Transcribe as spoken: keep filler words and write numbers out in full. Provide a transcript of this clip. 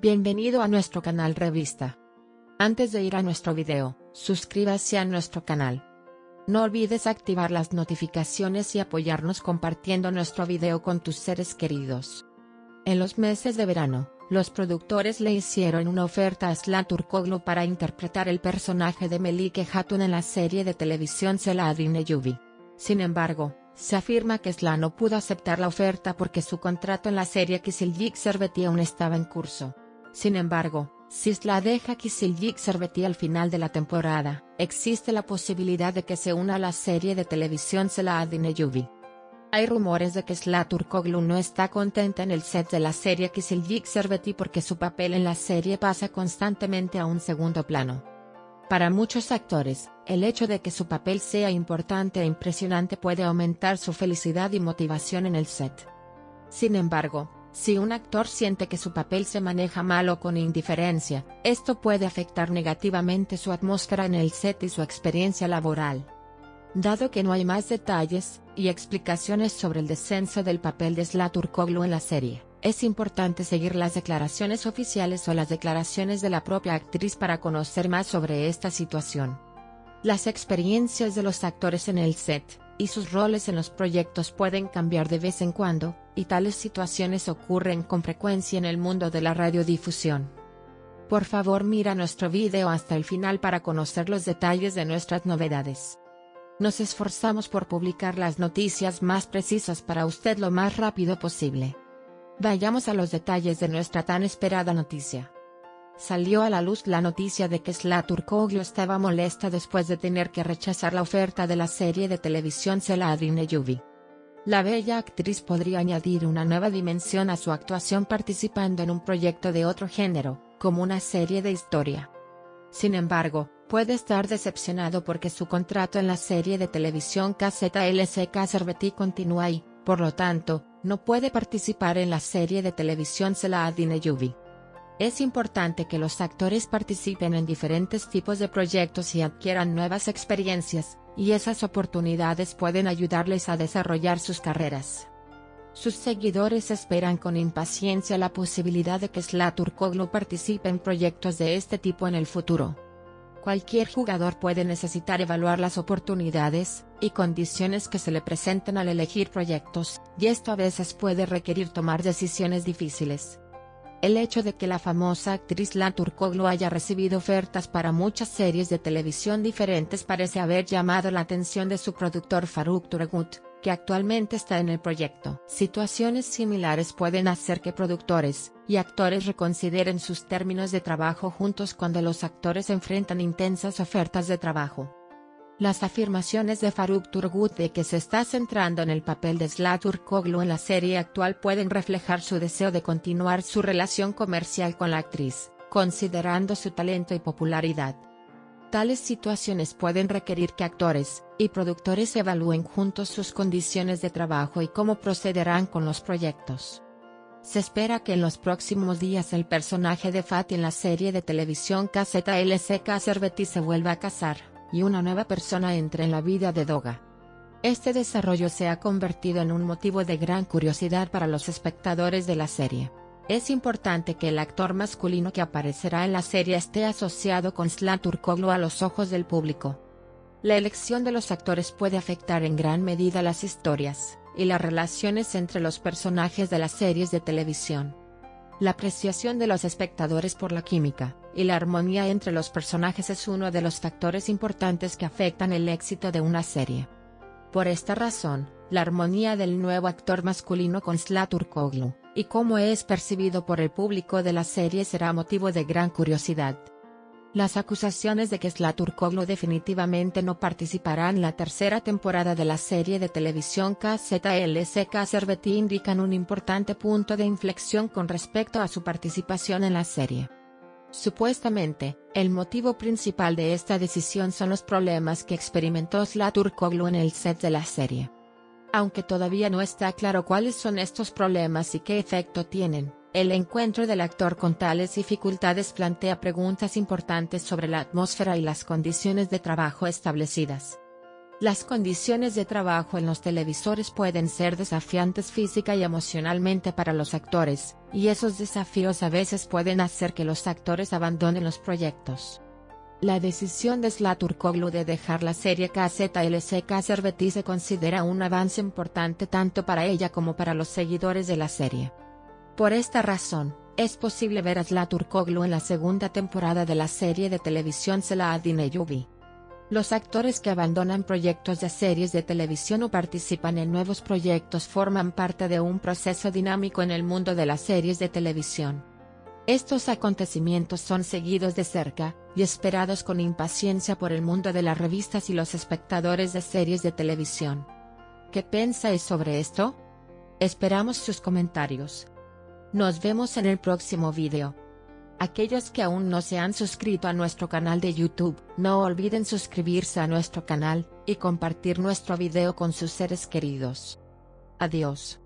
Bienvenido a nuestro canal Revista. Antes de ir a nuestro video, suscríbase a nuestro canal. No olvides activar las notificaciones y apoyarnos compartiendo nuestro video con tus seres queridos. En los meses de verano, los productores le hicieron una oferta a Sıla Türkoğlu para interpretar el personaje de Melike Hatun en la serie de televisión Selahaddin Eyyubi. Sin embargo, se afirma que Sıla no pudo aceptar la oferta porque su contrato en la serie Kızılcık Şerbeti aún estaba en curso. Sin embargo, si Sıla deja Kızılcık Şerbeti al final de la temporada, existe la posibilidad de que se una a la serie de televisión Selahaddin Eyyubi. Hay rumores de que Sıla Türkoğlu no está contenta en el set de la serie Kızılcık Şerbeti porque su papel en la serie pasa constantemente a un segundo plano. Para muchos actores, el hecho de que su papel sea importante e impresionante puede aumentar su felicidad y motivación en el set. Sin embargo, si un actor siente que su papel se maneja mal o con indiferencia, esto puede afectar negativamente su atmósfera en el set y su experiencia laboral. Dado que no hay más detalles y explicaciones sobre el descenso del papel de Sıla Türkoğlu en la serie, es importante seguir las declaraciones oficiales o las declaraciones de la propia actriz para conocer más sobre esta situación. Las experiencias de los actores en el set y sus roles en los proyectos pueden cambiar de vez en cuando, y tales situaciones ocurren con frecuencia en el mundo de la radiodifusión. Por favor, mira nuestro video hasta el final para conocer los detalles de nuestras novedades. Nos esforzamos por publicar las noticias más precisas para usted lo más rápido posible. Vayamos a los detalles de nuestra tan esperada noticia. Salió a la luz la noticia de que Sıla Türkoğlu estaba molesta después de tener que rechazar la oferta de la serie de televisión Selahaddin Eyyubi. La bella actriz podría añadir una nueva dimensión a su actuación participando en un proyecto de otro género, como una serie de historia. Sin embargo, puede estar decepcionado porque su contrato en la serie de televisión Kızılcık Şerbeti continúa y, por lo tanto, no puede participar en la serie de televisión Selahaddin Eyyubi. Es importante que los actores participen en diferentes tipos de proyectos y adquieran nuevas experiencias, y esas oportunidades pueden ayudarles a desarrollar sus carreras. Sus seguidores esperan con impaciencia la posibilidad de que Sıla Türkoğlu participe en proyectos de este tipo en el futuro. Cualquier jugador puede necesitar evaluar las oportunidades y condiciones que se le presenten al elegir proyectos, y esto a veces puede requerir tomar decisiones difíciles. El hecho de que la famosa actriz Sıla Türkoğlu haya recibido ofertas para muchas series de televisión diferentes parece haber llamado la atención de su productor Faruk Turgut, que actualmente está en el proyecto. Situaciones similares pueden hacer que productores y actores reconsideren sus términos de trabajo juntos cuando los actores enfrentan intensas ofertas de trabajo. Las afirmaciones de Faruk Turgut de que se está centrando en el papel de Sıla Türkoğlu en la serie actual pueden reflejar su deseo de continuar su relación comercial con la actriz, considerando su talento y popularidad. Tales situaciones pueden requerir que actores y productores evalúen juntos sus condiciones de trabajo y cómo procederán con los proyectos. Se espera que en los próximos días el personaje de Fatih en la serie de televisión Kızılcık Şerbeti se vuelva a casar, y una nueva persona entre en la vida de Doga. Este desarrollo se ha convertido en un motivo de gran curiosidad para los espectadores de la serie. Es importante que el actor masculino que aparecerá en la serie esté asociado con Sıla Türkoğlu a los ojos del público. La elección de los actores puede afectar en gran medida las historias y las relaciones entre los personajes de las series de televisión. La apreciación de los espectadores por la química y la armonía entre los personajes es uno de los factores importantes que afectan el éxito de una serie. Por esta razón, la armonía del nuevo actor masculino con Sıla Türkoğlu, y cómo es percibido por el público de la serie será motivo de gran curiosidad. Las acusaciones de que Sıla Türkoğlu definitivamente no participará en la tercera temporada de la serie de televisión Kızılcık Şerbeti indican un importante punto de inflexión con respecto a su participación en la serie. Supuestamente, el motivo principal de esta decisión son los problemas que experimentó Sıla Türkoğlu en el set de la serie. Aunque todavía no está claro cuáles son estos problemas y qué efecto tienen, el encuentro del actor con tales dificultades plantea preguntas importantes sobre la atmósfera y las condiciones de trabajo establecidas. Las condiciones de trabajo en los televisores pueden ser desafiantes física y emocionalmente para los actores, y esos desafíos a veces pueden hacer que los actores abandonen los proyectos. La decisión de Sıla Türkoğlu de dejar la serie Kızılcık Şerbeti se considera un avance importante tanto para ella como para los seguidores de la serie. Por esta razón, es posible ver a Sıla Türkoğlu en la segunda temporada de la serie de televisión Selahaddin Eyyubi. Los actores que abandonan proyectos de series de televisión o participan en nuevos proyectos forman parte de un proceso dinámico en el mundo de las series de televisión. Estos acontecimientos son seguidos de cerca, y esperados con impaciencia por el mundo de las revistas y los espectadores de series de televisión. ¿Qué pensáis sobre esto? Esperamos sus comentarios. Nos vemos en el próximo vídeo. Aquellos que aún no se han suscrito a nuestro canal de YouTube, no olviden suscribirse a nuestro canal, y compartir nuestro video con sus seres queridos. Adiós.